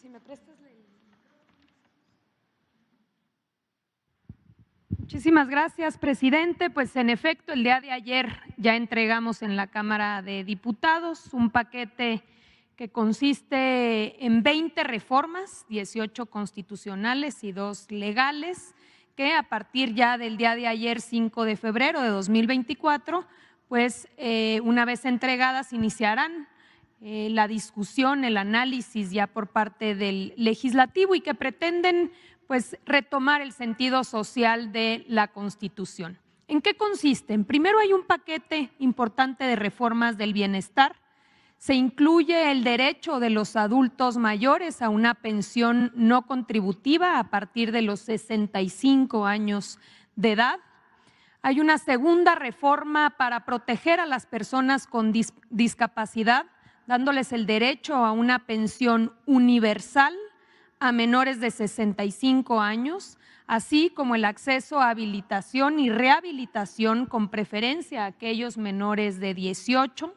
Si me prestas el micrófono. Muchísimas gracias, presidente. Pues en efecto, el día de ayer ya entregamos en la Cámara de Diputados un paquete que consiste en 20 reformas, 18 constitucionales y 2 legales, que a partir ya del día de ayer, 5 de febrero de 2024, pues una vez entregadas iniciarán la discusión, el análisis ya por parte del legislativo y que pretenden pues retomar el sentido social de la Constitución. ¿En qué consisten? Primero hay un paquete importante de reformas del bienestar. Se incluye el derecho de los adultos mayores a una pensión no contributiva a partir de los 65 años de edad. Hay una segunda reforma para proteger a las personas con discapacidad, dándoles el derecho a una pensión universal a menores de 65 años, así como el acceso a habilitación y rehabilitación con preferencia a aquellos menores de 18.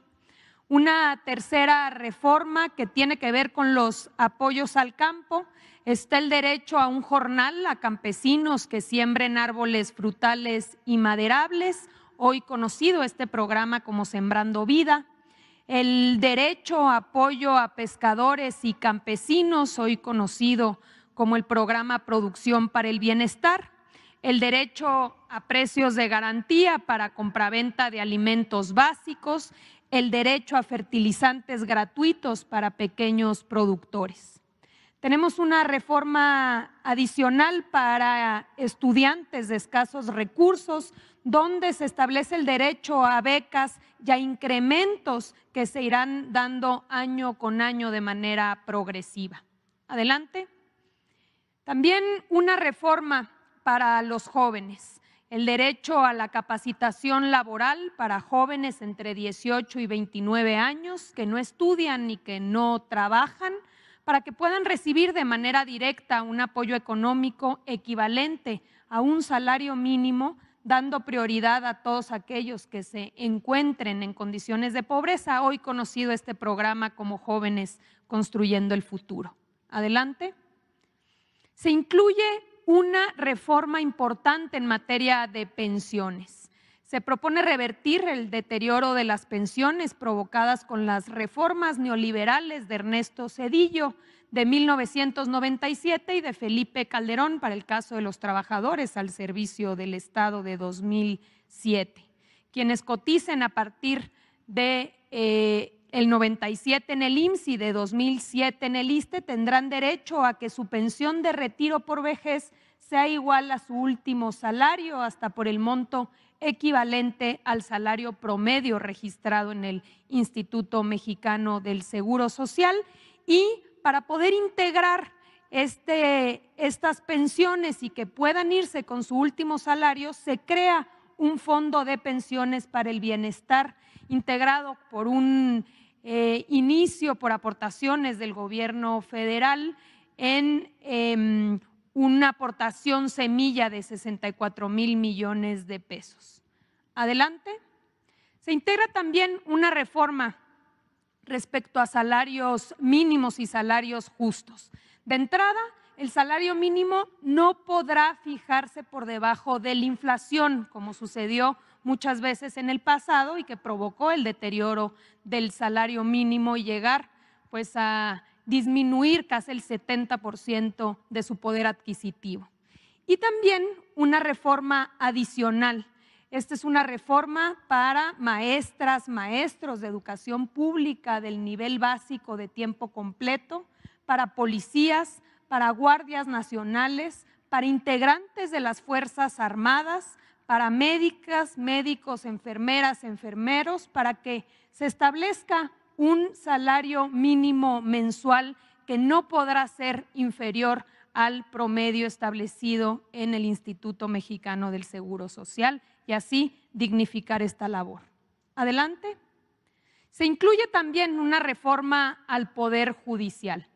Una tercera reforma que tiene que ver con los apoyos al campo. Está el derecho a un jornal a campesinos que siembren árboles frutales y maderables, hoy conocido este programa como Sembrando Vida. El derecho a apoyo a pescadores y campesinos, hoy conocido como el programa Producción para el Bienestar. El derecho a precios de garantía para compraventa de alimentos básicos. El derecho a fertilizantes gratuitos para pequeños productores. Tenemos una reforma adicional para estudiantes de escasos recursos, donde se establece el derecho a becas y a incrementos que se irán dando año con año de manera progresiva. Adelante. También una reforma para los jóvenes. El derecho a la capacitación laboral para jóvenes entre 18 y 29 años que no estudian y que no trabajan, para que puedan recibir de manera directa un apoyo económico equivalente a un salario mínimo, dando prioridad a todos aquellos que se encuentren en condiciones de pobreza, hoy conocido este programa como Jóvenes Construyendo el Futuro. Adelante. Se incluye una reforma importante en materia de pensiones. Se propone revertir el deterioro de las pensiones provocadas con las reformas neoliberales de Ernesto Zedillo de 1997 y de Felipe Calderón para el caso de los trabajadores al servicio del Estado de 2007. Quienes coticen a partir de el 97 en el IMSS y de 2007 en el Issste tendrán derecho a que su pensión de retiro por vejez sea igual a su último salario, hasta por el monto equivalente al salario promedio registrado en el Instituto Mexicano del Seguro Social. Y para poder integrar estas pensiones y que puedan irse con su último salario, se crea un fondo de pensiones para el bienestar, integrado por un inicio por aportaciones del gobierno federal en una aportación semilla de 64,000 millones de pesos. Adelante. Se integra también una reforma respecto a salarios mínimos y salarios justos. De entrada, el salario mínimo no podrá fijarse por debajo de la inflación, como sucedió muchas veces en el pasado y que provocó el deterioro del salario mínimo y llegar pues a disminuir casi el 70% de su poder adquisitivo. Y también una reforma adicional. Esta es una reforma para maestras, maestros de educación pública del nivel básico de tiempo completo, para policías, para guardias nacionales, para integrantes de las Fuerzas Armadas, para médicas, médicos, enfermeras, enfermeros, para que se establezca un salario mínimo mensual que no podrá ser inferior al promedio establecido en el Instituto Mexicano del Seguro Social y así dignificar esta labor. Adelante. Se incluye también una reforma al Poder Judicial.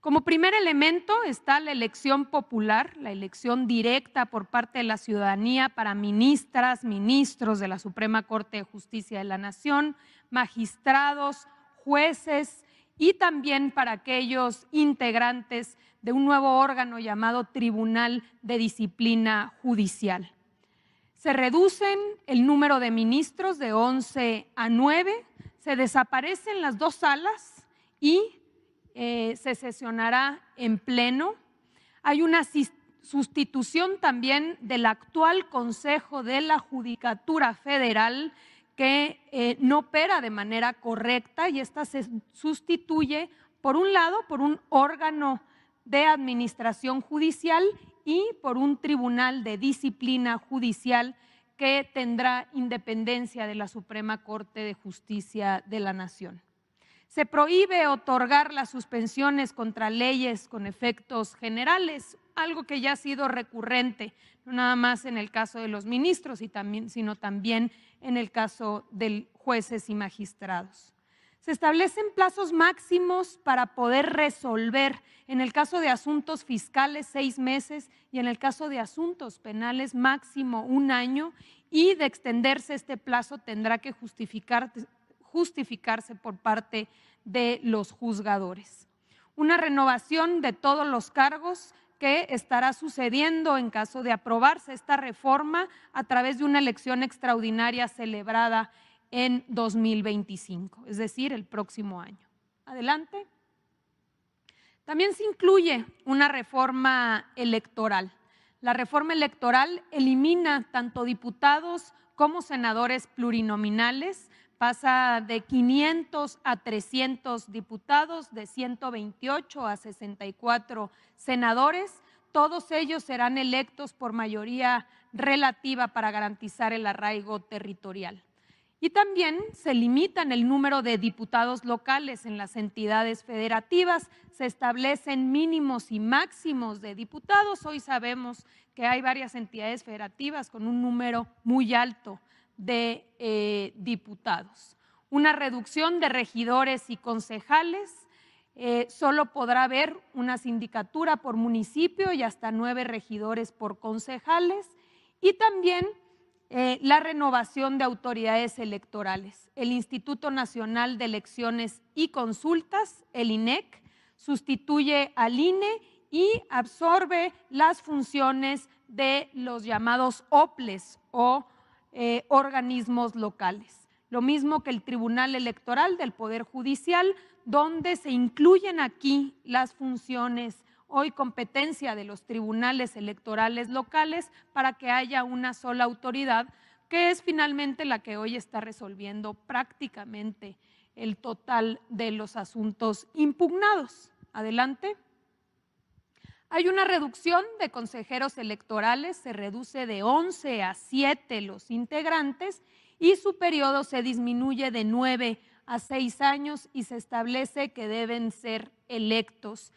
Como primer elemento está la elección popular, la elección directa por parte de la ciudadanía para ministras, ministros de la Suprema Corte de Justicia de la Nación, magistrados, jueces y también para aquellos integrantes de un nuevo órgano llamado Tribunal de Disciplina Judicial. Se reducen el número de ministros de 11 a 9, se desaparecen las dos salas y se sesionará en pleno. Hay una sustitución también del actual Consejo de la Judicatura Federal que no opera de manera correcta y esta se sustituye, por un lado, por un órgano de administración judicial y por un tribunal de disciplina judicial que tendrá independencia de la Suprema Corte de Justicia de la Nación. Se prohíbe otorgar las suspensiones contra leyes con efectos generales, algo que ya ha sido recurrente, no nada más en el caso de los ministros, sino también en el caso de jueces y magistrados. Se establecen plazos máximos para poder resolver, en el caso de asuntos fiscales 6 meses y en el caso de asuntos penales máximo 1 año, y de extenderse este plazo tendrá que justificarse por parte de los juzgadores. Una renovación de todos los cargos que estará sucediendo en caso de aprobarse esta reforma a través de una elección extraordinaria celebrada en 2025, es decir, el próximo año. Adelante. También se incluye una reforma electoral. La reforma electoral elimina tanto diputados como senadores plurinominales, pasa de 500 a 300 diputados, de 128 a 64 senadores. Todos ellos serán electos por mayoría relativa para garantizar el arraigo territorial. Y también se limitan el número de diputados locales en las entidades federativas, se establecen mínimos y máximos de diputados. Hoy sabemos que hay varias entidades federativas con un número muy alto de diputados. Una reducción de regidores y concejales, solo podrá haber una sindicatura por municipio y hasta 9 regidores por concejales, y también la renovación de autoridades electorales. El Instituto Nacional de Elecciones y Consultas, el INEC, sustituye al INE y absorbe las funciones de los llamados OPLES o organismos locales. Lo mismo que el Tribunal Electoral del Poder Judicial, donde se incluyen aquí las funciones hoy competencia de los tribunales electorales locales para que haya una sola autoridad, que es finalmente la que hoy está resolviendo prácticamente el total de los asuntos impugnados. Adelante. Hay una reducción de consejeros electorales, se reduce de 11 a 7 los integrantes y su periodo se disminuye de 9 a 6 años y se establece que deben ser electos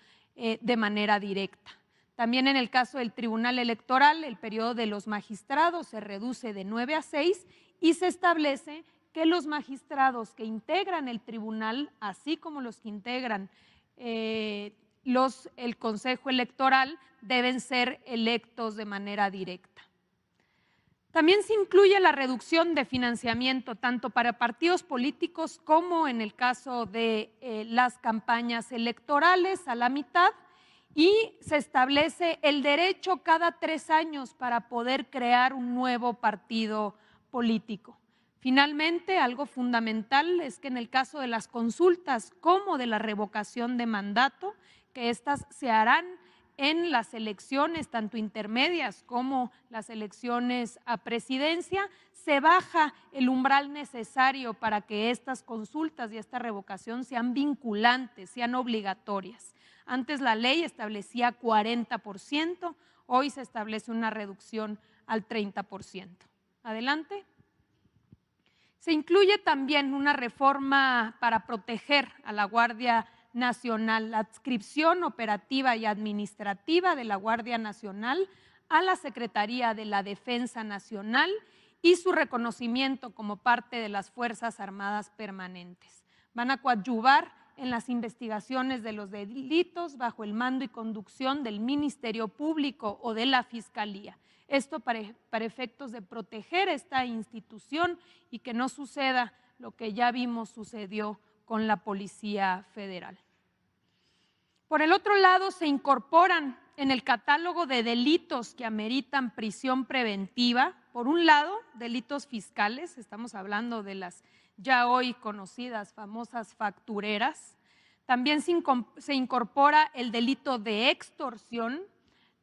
de manera directa. También en el caso del Tribunal Electoral, el periodo de los magistrados se reduce de 9 a 6 y se establece que los magistrados que integran el tribunal, así como los que integran el Consejo Electoral, deben ser electos de manera directa. También se incluye la reducción de financiamiento tanto para partidos políticos como en el caso de las campañas electorales a la mitad, y se establece el derecho cada 3 años para poder crear un nuevo partido político. Finalmente, algo fundamental es que en el caso de las consultas como de la revocación de mandato, que estas se harán en las elecciones, tanto intermedias como las elecciones a presidencia, se baja el umbral necesario para que estas consultas y esta revocación sean vinculantes, sean obligatorias. Antes la ley establecía 40%, hoy se establece una reducción al 30%. Adelante. Se incluye también una reforma para proteger a la Guardia Nacional, la adscripción operativa y administrativa de la Guardia Nacional a la Secretaría de la Defensa Nacional y su reconocimiento como parte de las Fuerzas Armadas Permanentes. Van a coadyuvar en las investigaciones de los delitos bajo el mando y conducción del Ministerio Público o de la Fiscalía. Esto para efectos de proteger esta institución y que no suceda lo que ya vimos sucedió con la Policía Federal. Por el otro lado, se incorporan en el catálogo de delitos que ameritan prisión preventiva, por un lado, delitos fiscales, estamos hablando de las ya hoy conocidas famosas factureras. También se incorpora el delito de extorsión,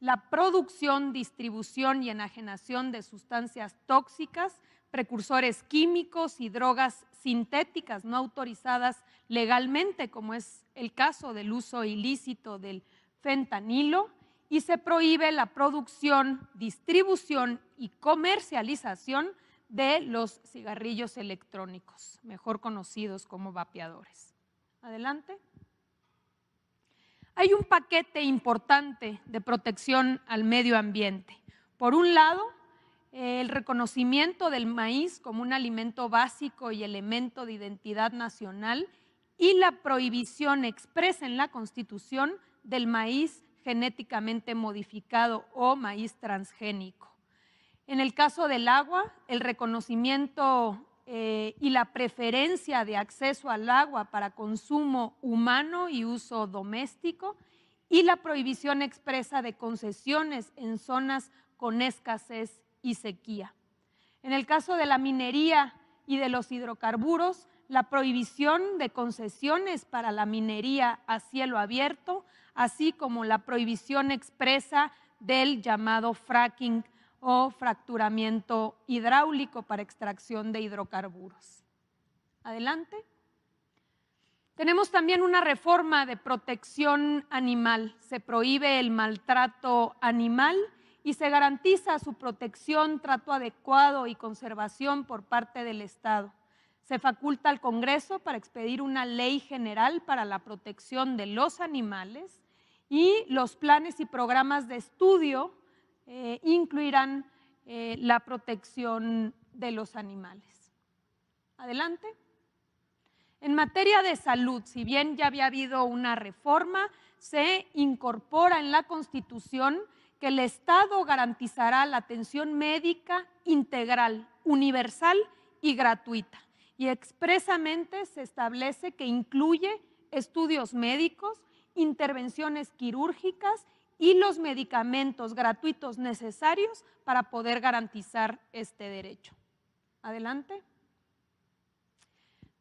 la producción, distribución y enajenación de sustancias tóxicas, precursores químicos y drogas sintéticas no autorizadas legalmente, como es el caso del uso ilícito del fentanilo, y se prohíbe la producción, distribución y comercialización de los cigarrillos electrónicos, mejor conocidos como vapeadores. Adelante. Hay un paquete importante de protección al medio ambiente. Por un lado, el reconocimiento del maíz como un alimento básico y elemento de identidad nacional y la prohibición expresa en la Constitución del maíz genéticamente modificado o maíz transgénico. En el caso del agua, el reconocimiento y la preferencia de acceso al agua para consumo humano y uso doméstico y la prohibición expresa de concesiones en zonas con escasez y sequía. En el caso de la minería y de los hidrocarburos, la prohibición de concesiones para la minería a cielo abierto, así como la prohibición expresa del llamado fracking o fracturamiento hidráulico para extracción de hidrocarburos. Adelante. Tenemos también una reforma de protección animal. Se prohíbe el maltrato animal y se garantiza su protección, trato adecuado y conservación por parte del Estado. Se faculta al Congreso para expedir una ley general para la protección de los animales y los planes y programas de estudio incluirán la protección de los animales. Adelante. En materia de salud, si bien ya había habido una reforma, se incorpora en la Constitución que el Estado garantizará la atención médica integral, universal y gratuita. Y expresamente se establece que incluye estudios médicos, intervenciones quirúrgicas y los medicamentos gratuitos necesarios para poder garantizar este derecho. Adelante.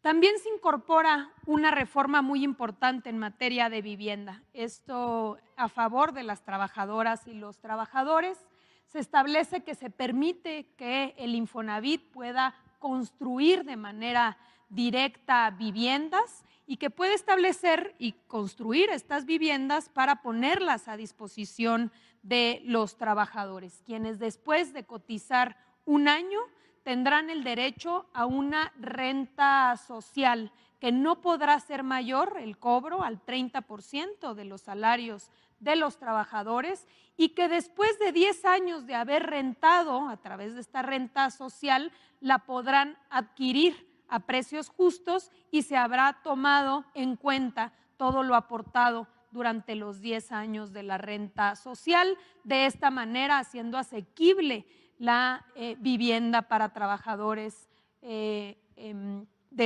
También se incorpora una reforma muy importante en materia de vivienda. Esto a favor de las trabajadoras y los trabajadores. Se establece que se permite que el Infonavit pueda construir de manera directa viviendas y que puede establecer y construir estas viviendas para ponerlas a disposición de los trabajadores, quienes después de cotizar un año tendrán el derecho a una renta social que no podrá ser mayor el cobro al 30% de los salarios de los trabajadores y que después de 10 años de haber rentado a través de esta renta social la podrán adquirir a precios justos y se habrá tomado en cuenta todo lo aportado durante los 10 años de la renta social, de esta manera haciendo asequible la vivienda para trabajadores de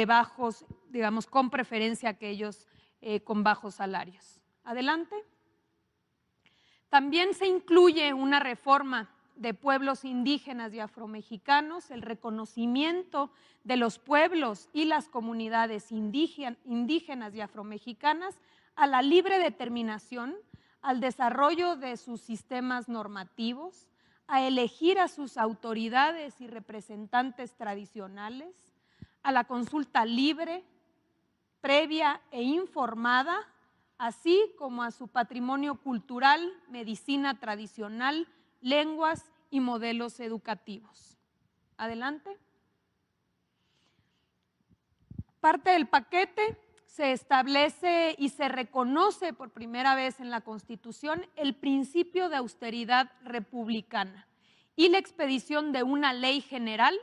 bajos, digamos, con preferencia aquellos con bajos salarios. Adelante. También se incluye una reforma de pueblos indígenas y afromexicanos, el reconocimiento de los pueblos y las comunidades indígenas y afromexicanas a la libre determinación, al desarrollo de sus sistemas normativos, a elegir a sus autoridades y representantes tradicionales, a la consulta libre, previa e informada, así como a su patrimonio cultural, medicina tradicional, lenguas y modelos educativos. Adelante. Parte del paquete se establece y se reconoce por primera vez en la Constitución el principio de austeridad republicana y la expedición de una ley general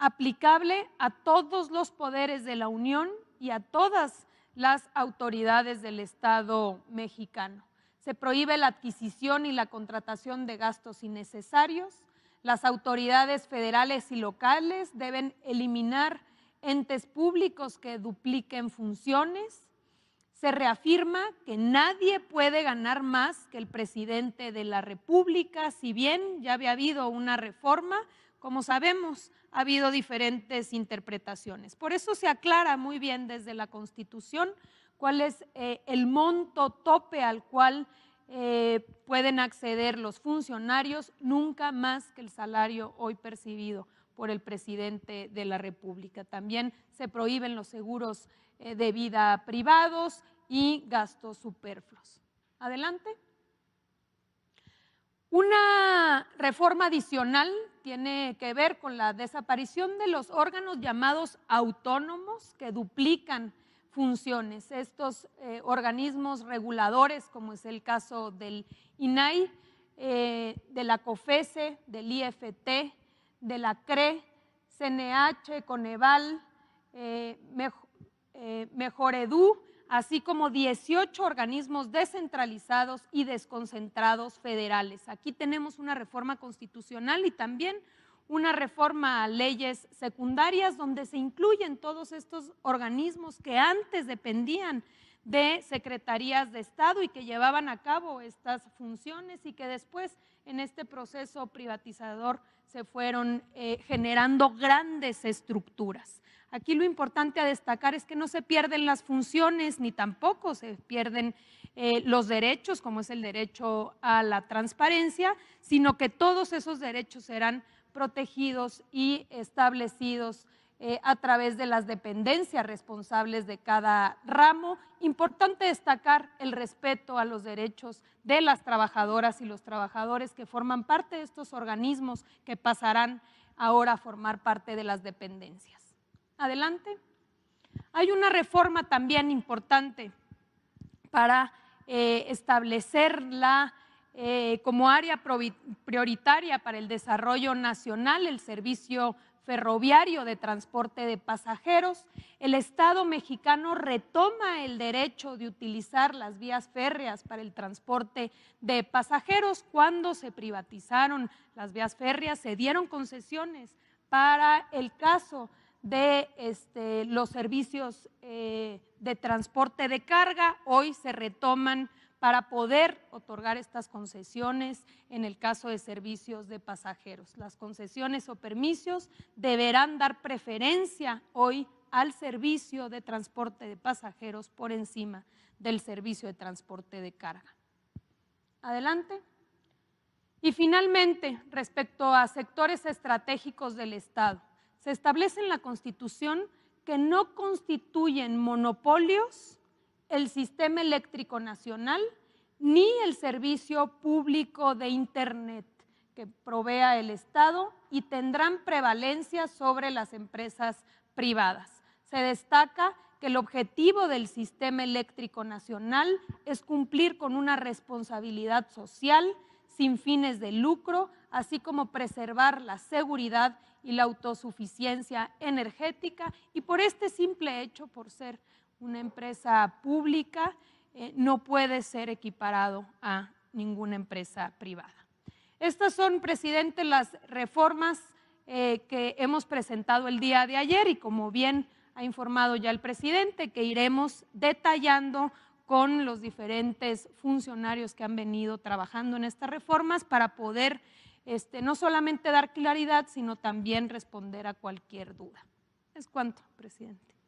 aplicable a todos los poderes de la Unión y a todas las autoridades del Estado mexicano. Se prohíbe la adquisición y la contratación de gastos innecesarios. Las autoridades federales y locales deben eliminar entes públicos que dupliquen funciones. Se reafirma que nadie puede ganar más que el presidente de la República, si bien ya había habido una reforma, como sabemos, ha habido diferentes interpretaciones. Por eso se aclara muy bien desde la Constitución cuál es el monto tope al cual pueden acceder los funcionarios, nunca más que el salario hoy percibido por el presidente de la República. También se prohíben los seguros de vida privados y gastos superfluos. Adelante. Una reforma adicional tiene que ver con la desaparición de los órganos llamados autónomos que duplican funciones. Estos organismos reguladores, como es el caso del INAI, de la COFESE, del IFT, de la CRE, CNH, Coneval, Mejoredu, así como 18 organismos descentralizados y desconcentrados federales. Aquí tenemos una reforma constitucional y también una reforma a leyes secundarias donde se incluyen todos estos organismos que antes dependían de secretarías de Estado y que llevaban a cabo estas funciones y que después en este proceso privatizador se fueron generando grandes estructuras. Aquí lo importante a destacar es que no se pierden las funciones ni tampoco se pierden los derechos, como es el derecho a la transparencia, sino que todos esos derechos serán protegidos y establecidos a través de las dependencias responsables de cada ramo. Importante destacar el respeto a los derechos de las trabajadoras y los trabajadores que forman parte de estos organismos que pasarán ahora a formar parte de las dependencias. Adelante. Hay una reforma también importante para establecer la como área prioritaria para el desarrollo nacional, el servicio ferroviario de transporte de pasajeros. El Estado mexicano retoma el derecho de utilizar las vías férreas para el transporte de pasajeros. Cuando se privatizaron las vías férreas, se dieron concesiones para el caso de los servicios de transporte de carga. Hoy se retoman para poder otorgar estas concesiones en el caso de servicios de pasajeros. Las concesiones o permisos deberán dar preferencia hoy al servicio de transporte de pasajeros por encima del servicio de transporte de carga. Adelante. Y finalmente, respecto a sectores estratégicos del Estado, se establece en la Constitución que no constituyen monopolios el sistema eléctrico nacional ni el servicio público de Internet que provea el Estado y tendrán prevalencia sobre las empresas privadas. Se destaca que el objetivo del sistema eléctrico nacional es cumplir con una responsabilidad social sin fines de lucro, así como preservar la seguridad y la autosuficiencia energética, y por este simple hecho, por ser una empresa pública, no puede ser equiparado a ninguna empresa privada. Estas son, presidente, las reformas que hemos presentado el día de ayer y como bien ha informado ya el presidente, que iremos detallando con los diferentes funcionarios que han venido trabajando en estas reformas para poder no solamente dar claridad, sino también responder a cualquier duda. Es cuanto, presidente.